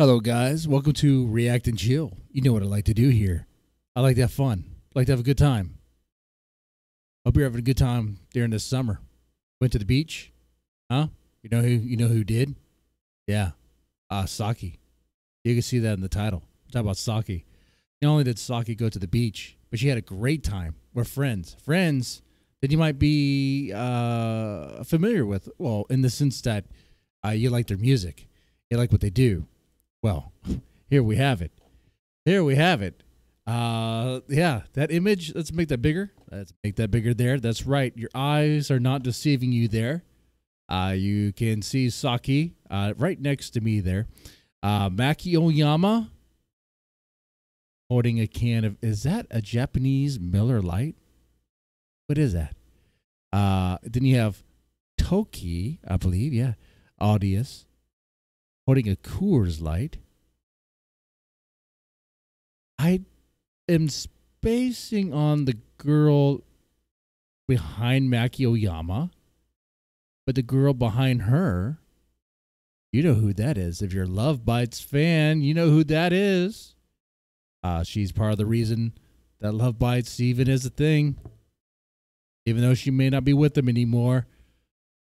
Hello guys, welcome to React and Chill. You know what I like to do here. I like to have fun. I like to have a good time. Hope you're having a good time during this summer. Went to the beach. Huh? You know who did? Yeah. Saki. You can see that in the title. Talk about Saki. Not only did Saki go to the beach, but she had a great time. We're friends. Friends that you might be familiar with. Well, in the sense that you like their music. You like what they do. Well, here we have it. Here we have it. Yeah, that image, let's make that bigger. Let's make that bigger there. That's right. Your eyes are not deceiving you there. You can see Saki right next to me there. Maki Oyama holding a can of, is that a Japanese Miller Lite? What is that? Then you have Toki, I believe, yeah. Aldious. Holding a Coors Light. I am spacing on the girl behind Maki Oyama, but the girl behind her, you know who that is. If you're a Lovebites fan, you know who that is. She's part of the reason that Lovebites even is a thing, even though she may not be with them anymore.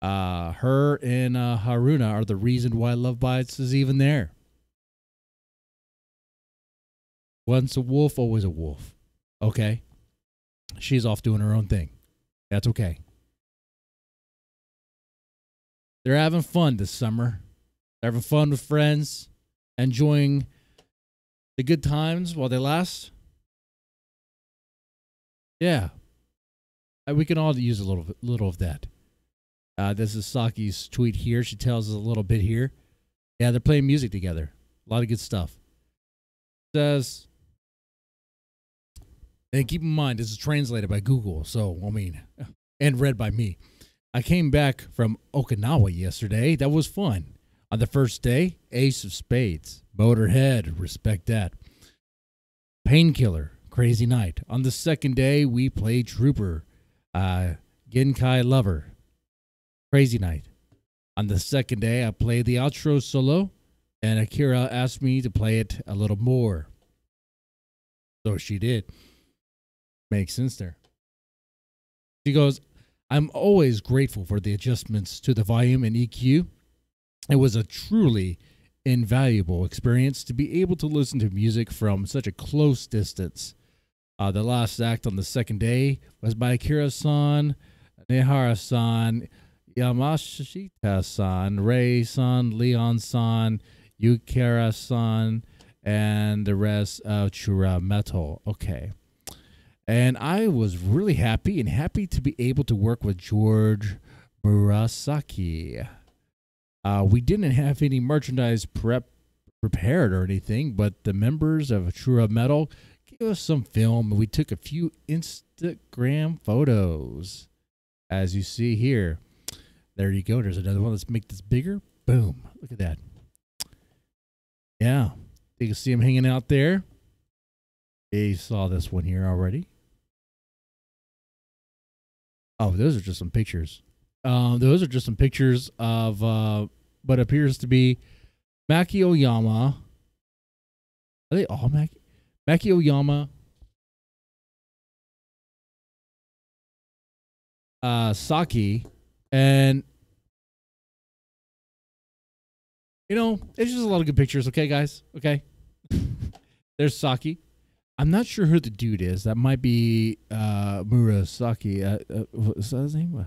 Her and Haruna are the reason why Lovebites is even there. Once a wolf, always a wolf. Okay? She's off doing her own thing. That's okay. They're having fun this summer. They're having fun with friends, enjoying the good times while they last. Yeah. We can all use a little of that. This is Saki's tweet here. She tells us a little bit here. Yeah, they're playing music together. A lot of good stuff. It says, and keep in mind, this is translated by Google. So, I mean, and read by me. I came back from Okinawa yesterday. That was fun. On the first day, Ace of Spades, Motorhead, respect that. Painkiller, crazy night. On the second day, we played Trooper, Genkai Lover. Crazy night. On the second day, I played the outro solo, and Akira asked me to play it a little more. So she did. Makes sense there. She goes, I'm always grateful for the adjustments to the volume and EQ. It was a truly invaluable experience to be able to listen to music from such a close distance. The last act on the second day was by Akira-san, Nehara-san, Yamashita-san, Ray-san, Leon-san, Yukara-san, and the rest of Chura Metal. Okay. And I was really happy to be able to work with George Murasaki. We didn't have any merchandise prepared or anything, but the members of Chura Metal gave us some film, and we took a few Instagram photos, as you see here. There you go. There's another one. Let's make this bigger. Boom. Look at that. Yeah. You can see him hanging out there. You saw this one here already. Oh, those are just some pictures. Those are just some pictures of what appears to be Maki Oyama. Are they all Maki? Maki Oyama. Saki. And you know, it's just a lot of good pictures, okay, guys? Okay. There's Saki. I'm not sure who the dude is. That might be Murasaki. What was his name? I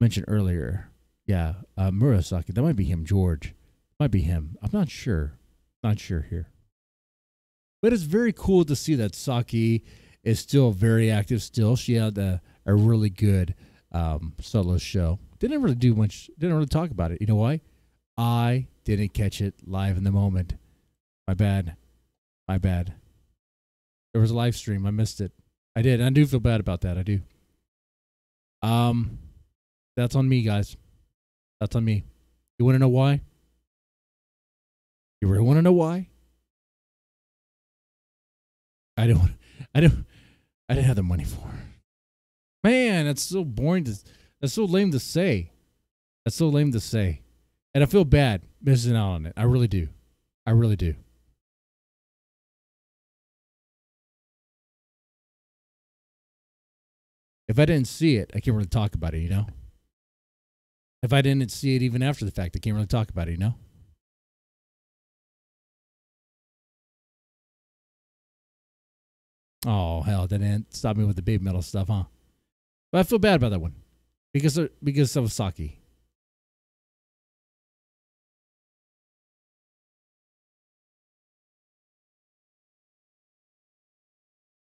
mentioned earlier. Yeah, Murasaki. That might be him, George. Might be him. I'm not sure. Not sure here. But it's very cool to see that Saki is still very active still. She had a really good solo show. Didn't really do much. Didn't really talk about it. You know why? I didn't catch it live in the moment. My bad. My bad. There was a live stream. I missed it. I did. I do feel bad about that. I do. That's on me, guys. That's on me. You want to know why? You really want to know why? I didn't have the money for it. Man, that's so boring. That's so lame to say. That's so lame to say. And I feel bad missing out on it. I really do. I really do. If I didn't see it, I can't really talk about it, you know? If I didn't see it even after the fact, I can't really talk about it, you know? Oh, hell, that didn't stop me with the baby metal stuff, huh? But I feel bad about that one. Because of Saki.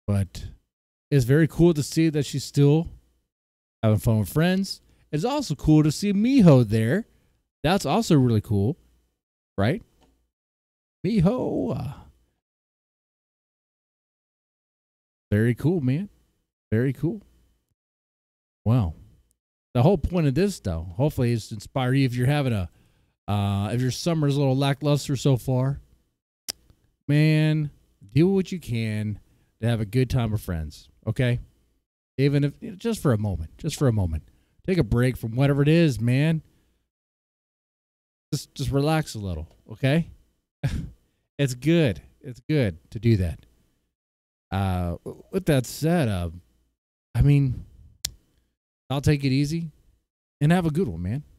But it's very cool to see that she's still having fun with friends. It's also cool to see Miho there. That's also really cool, right? Miho. Very cool, man. Very cool. Wow. The whole point of this, though, hopefully is to inspire you if you're having a, if your summer's a little lackluster so far. Man, do what you can to have a good time with friends, okay? Even if, you know, just for a moment, just for a moment. Take a break from whatever it is, man. Just relax a little, okay? It's good. It's good to do that. With that said, I mean, I'll take it easy and have a good one, man.